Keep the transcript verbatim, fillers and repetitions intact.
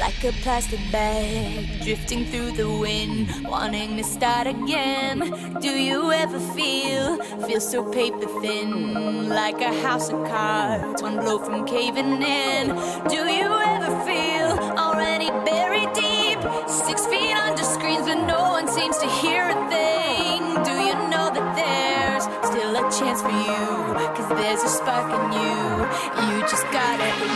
Like a plastic bag drifting through the wind, wanting to start again. Do you ever feel, feel so paper thin, like a house of cards, one blow from caving in? Do you ever feel already buried deep, six feet under screens but no one seems to hear a thing? Do you know that there's still a chance for you, 'cause there's a spark in you, you just gotta